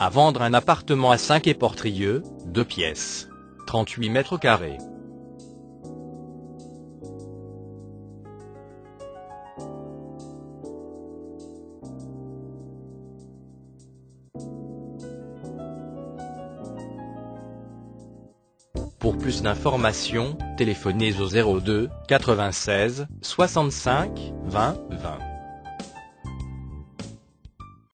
à vendre un appartement à Saint Quay Portrieux, 2 pièces, 38 mètres carrés. Pour plus d'informations, téléphonez au 02 96 65 20 20.